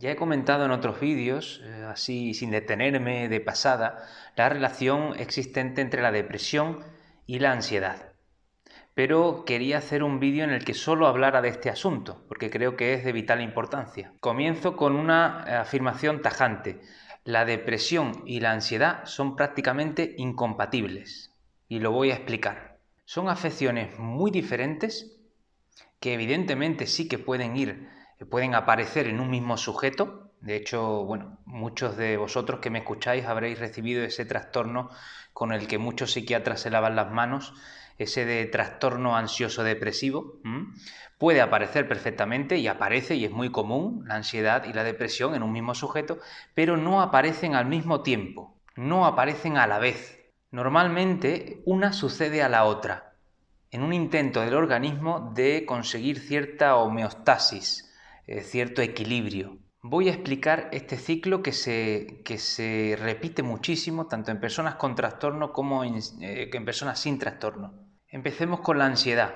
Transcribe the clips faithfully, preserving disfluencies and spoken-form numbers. Ya he comentado en otros vídeos, eh, así sin detenerme de pasada, la relación existente entre la depresión y la ansiedad. Pero quería hacer un vídeo en el que solo hablara de este asunto, porque creo que es de vital importancia. Comienzo con una afirmación tajante. La depresión y la ansiedad son prácticamente incompatibles. Y lo voy a explicar. Son afecciones muy diferentes, que evidentemente sí que pueden ir, pueden aparecer en un mismo sujeto. De hecho, bueno, muchos de vosotros que me escucháis habréis recibido ese trastorno con el que muchos psiquiatras se lavan las manos, ese de trastorno ansioso-depresivo. ¿Mm? Puede aparecer perfectamente y aparece, y es muy común, la ansiedad y la depresión en un mismo sujeto, pero no aparecen al mismo tiempo, no aparecen a la vez. Normalmente una sucede a la otra, en un intento del organismo de conseguir cierta homeostasis, cierto equilibrio. Voy a explicar este ciclo que se, que se repite muchísimo, tanto en personas con trastorno como en, eh, en personas sin trastorno. Empecemos con la ansiedad.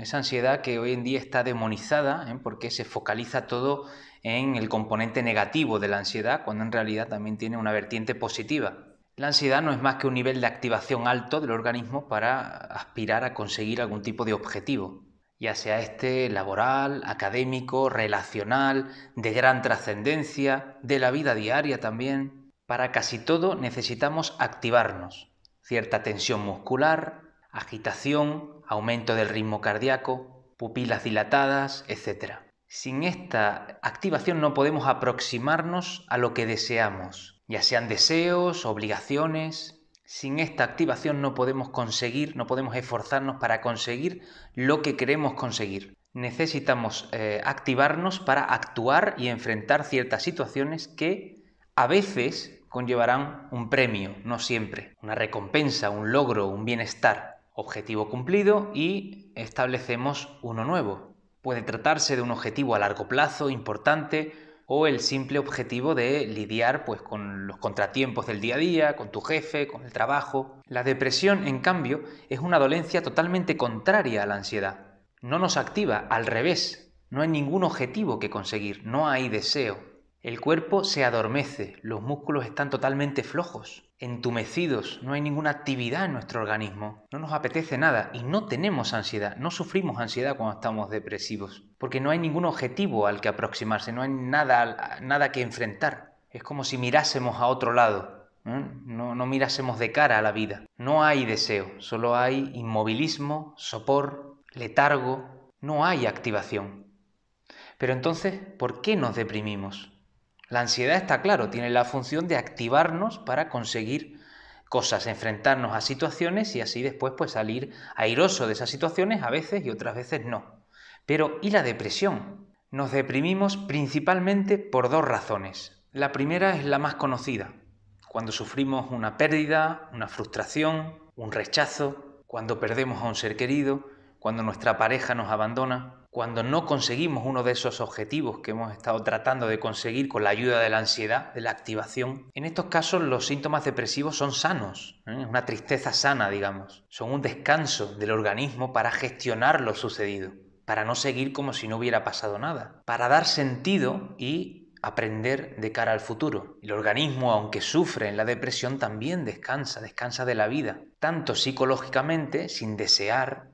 Esa ansiedad que hoy en día está demonizada, ¿eh? porque se focaliza todo en el componente negativo de la ansiedad, cuando en realidad también tiene una vertiente positiva. La ansiedad no es más que un nivel de activación alto del organismo para aspirar a conseguir algún tipo de objetivo, ya sea este laboral, académico, relacional, de gran trascendencia, de la vida diaria también. Para casi todo necesitamos activarnos. Cierta tensión muscular, agitación, aumento del ritmo cardíaco, pupilas dilatadas, etcétera. Sin esta activación no podemos aproximarnos a lo que deseamos, ya sean deseos, obligaciones. Sin esta activación no podemos conseguir, no podemos esforzarnos para conseguir lo que queremos conseguir. Necesitamos eh, activarnos para actuar y enfrentar ciertas situaciones que a veces conllevarán un premio, no siempre, una recompensa, un logro, un bienestar. Objetivo cumplido y establecemos uno nuevo. Puede tratarse de un objetivo a largo plazo importante, o el simple objetivo de lidiar pues, con los contratiempos del día a día, con tu jefe, con el trabajo. La depresión, en cambio, es una dolencia totalmente contraria a la ansiedad. No nos activa, al revés. No hay ningún objetivo que conseguir, no hay deseo. El cuerpo se adormece, los músculos están totalmente flojos, entumecidos, no hay ninguna actividad en nuestro organismo. No nos apetece nada y no tenemos ansiedad, no sufrimos ansiedad cuando estamos depresivos, porque no hay ningún objetivo al que aproximarse, no hay nada, nada que enfrentar. Es como si mirásemos a otro lado, ¿eh? no, no mirásemos de cara a la vida. No hay deseo, solo hay inmovilismo, sopor, letargo, no hay activación. Pero entonces, ¿por qué nos deprimimos? La ansiedad, está claro, tiene la función de activarnos para conseguir cosas, enfrentarnos a situaciones y así después pues, salir airoso de esas situaciones, a veces y otras veces no. Pero ¿y la depresión? Nos deprimimos principalmente por dos razones. La primera es la más conocida, cuando sufrimos una pérdida, una frustración, un rechazo, cuando perdemos a un ser querido, cuando nuestra pareja nos abandona. Cuando no conseguimos uno de esos objetivos que hemos estado tratando de conseguir con la ayuda de la ansiedad, de la activación, en estos casos los síntomas depresivos son sanos, ¿eh? una tristeza sana, digamos. Son un descanso del organismo para gestionar lo sucedido, para no seguir como si no hubiera pasado nada, para dar sentido y aprender de cara al futuro. El organismo, aunque sufre en la depresión, también descansa, descansa de la vida, tanto psicológicamente, sin desear,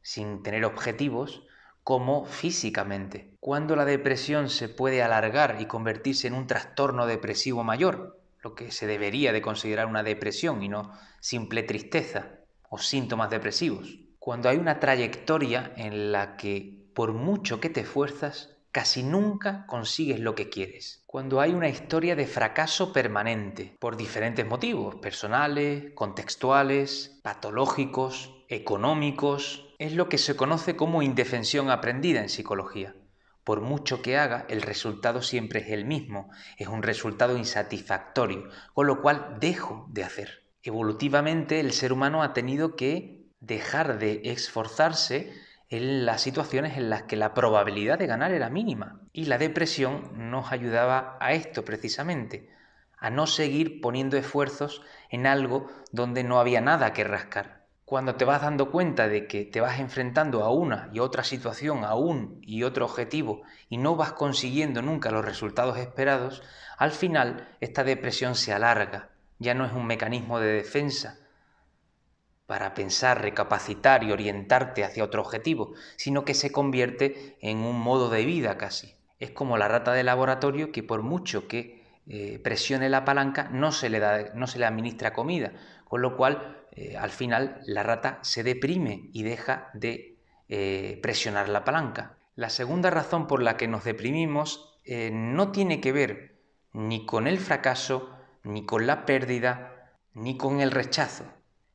sin tener objetivos, como físicamente. Cuando la depresión se puede alargar y convertirse en un trastorno depresivo mayor, lo que se debería de considerar una depresión y no simple tristeza o síntomas depresivos. Cuando hay una trayectoria en la que, por mucho que te esfuerzas, casi nunca consigues lo que quieres. Cuando hay una historia de fracaso permanente, por diferentes motivos, personales, contextuales, patológicos, económicos. Es lo que se conoce como indefensión aprendida en psicología. Por mucho que haga, el resultado siempre es el mismo, es un resultado insatisfactorio, con lo cual dejo de hacer. Evolutivamente, el ser humano ha tenido que dejar de esforzarse en las situaciones en las que la probabilidad de ganar era mínima. Y la depresión nos ayudaba a esto precisamente, a no seguir poniendo esfuerzos en algo donde no había nada que rascar. cuando te vas dando cuenta de que te vas enfrentando a una y otra situación, a un y otro objetivo, y no vas consiguiendo nunca los resultados esperados, al final esta depresión se alarga. Ya no es un mecanismo de defensa para pensar, recapacitar y orientarte hacia otro objetivo, sino que se convierte en un modo de vida casi. Es como la rata de laboratorio que por mucho que eh, presione la palanca no se le da, no se le administra comida, con lo cual Eh, al final la rata se deprime y deja de eh, presionar la palanca. La segunda razón por la que nos deprimimos eh, no tiene que ver ni con el fracaso, ni con la pérdida, ni con el rechazo,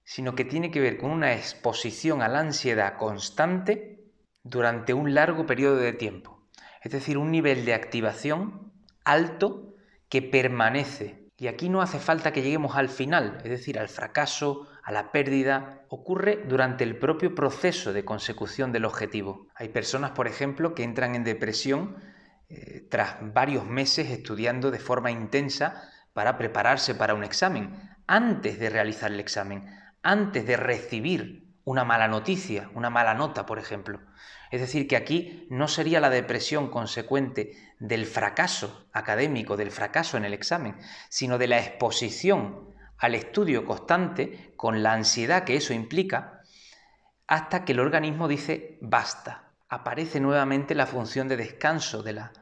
sino que tiene que ver con una exposición a la ansiedad constante durante un largo periodo de tiempo. Es decir, un nivel de activación alto que permanece. Y aquí no hace falta que lleguemos al final, es decir, al fracaso, a la pérdida. Ocurre durante el propio proceso de consecución del objetivo. Hay personas, por ejemplo, que entran en depresión eh, tras varios meses estudiando de forma intensa para prepararse para un examen, antes de realizar el examen, antes de recibir una mala noticia, una mala nota, por ejemplo. Es decir, que aquí no sería la depresión consecuente del fracaso académico, del fracaso en el examen, sino de la exposición al estudio constante con la ansiedad que eso implica, hasta que el organismo dice basta. Aparece nuevamente la función de descanso de la,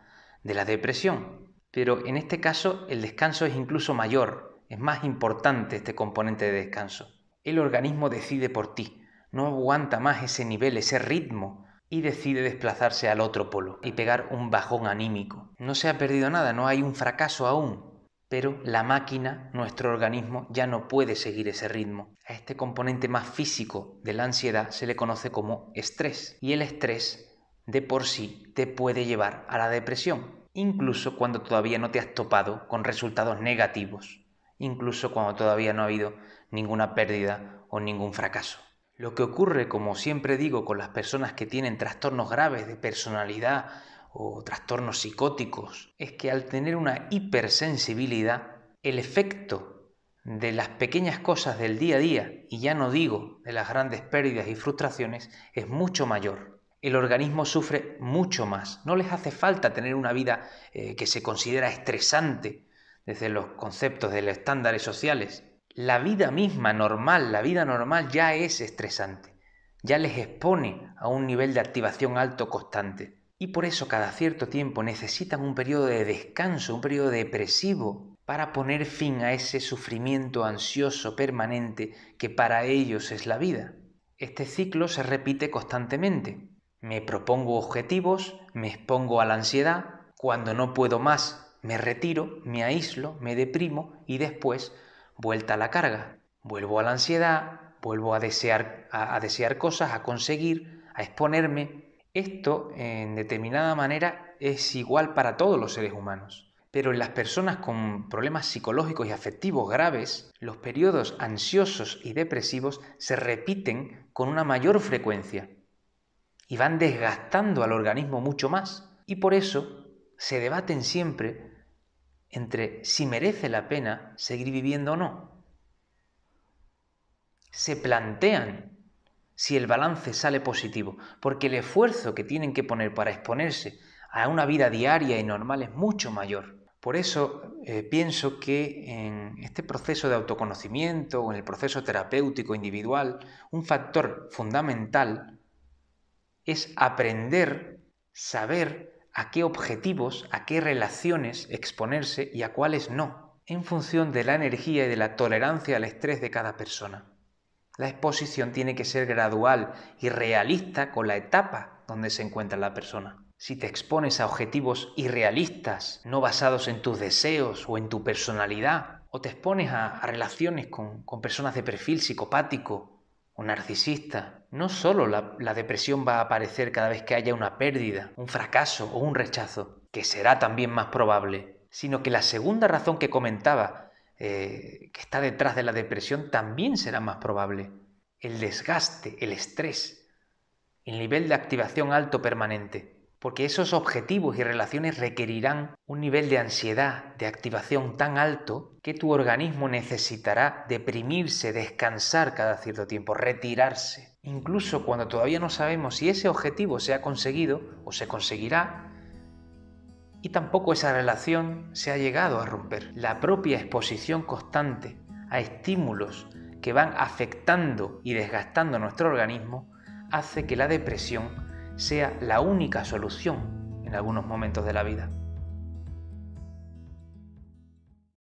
de la depresión. Pero en este caso el descanso es incluso mayor, es más importante este componente de descanso. El organismo decide por ti, no aguanta más ese nivel, ese ritmo, y decide desplazarse al otro polo y pegar un bajón anímico. No se ha perdido nada, no hay un fracaso aún, pero la máquina, nuestro organismo, ya no puede seguir ese ritmo. A este componente más físico de la ansiedad se le conoce como estrés, y el estrés de por sí te puede llevar a la depresión, incluso cuando todavía no te has topado con resultados negativos, incluso cuando todavía no ha habido ninguna pérdida o ningún fracaso. Lo que ocurre, como siempre digo, con las personas que tienen trastornos graves de personalidad o trastornos psicóticos, es que al tener una hipersensibilidad, el efecto de las pequeñas cosas del día a día, y ya no digo de las grandes pérdidas y frustraciones, es mucho mayor. El organismo sufre mucho más. No les hace falta tener una vida eh, que se considera estresante desde los conceptos de los estándares sociales. La vida misma normal, la vida normal ya es estresante, ya les expone a un nivel de activación alto constante. Y por eso cada cierto tiempo necesitan un periodo de descanso, un periodo depresivo, para poner fin a ese sufrimiento ansioso permanente que para ellos es la vida. Este ciclo se repite constantemente. Me propongo objetivos, me expongo a la ansiedad, cuando no puedo más me retiro, me aíslo, me deprimo y después vuelta a la carga, vuelvo a la ansiedad, vuelvo a desear, a, a desear cosas, a conseguir, a exponerme. Esto, en determinada manera, es igual para todos los seres humanos. Pero en las personas con problemas psicológicos y afectivos graves, los periodos ansiosos y depresivos se repiten con una mayor frecuencia y van desgastando al organismo mucho más. Y por eso se debaten siempre entre si merece la pena seguir viviendo o no. Se plantean si el balance sale positivo, porque el esfuerzo que tienen que poner para exponerse a una vida diaria y normal es mucho mayor. Por eso eh, pienso que en este proceso de autoconocimiento o en el proceso terapéutico individual, un factor fundamental es aprender, saber a qué objetivos, a qué relaciones exponerse y a cuáles no, en función de la energía y de la tolerancia al estrés de cada persona. La exposición tiene que ser gradual y realista con la etapa donde se encuentra la persona. Si te expones a objetivos irrealistas, no basados en tus deseos o en tu personalidad, o te expones a, a relaciones con, con personas de perfil psicopático o narcisista, no solo la, la depresión va a aparecer cada vez que haya una pérdida, un fracaso o un rechazo, que será también más probable, sino que la segunda razón que comentaba, eh, que está detrás de la depresión, también será más probable. El desgaste, el estrés, el nivel de activación alto permanente. porque esos objetivos y relaciones requerirán un nivel de ansiedad, de activación tan alto que tu organismo necesitará deprimirse, descansar cada cierto tiempo, retirarse. Incluso cuando todavía no sabemos si ese objetivo se ha conseguido o se conseguirá, y tampoco esa relación se ha llegado a romper. La propia exposición constante a estímulos que van afectando y desgastando nuestro organismo hace que la depresión sea la única solución en algunos momentos de la vida.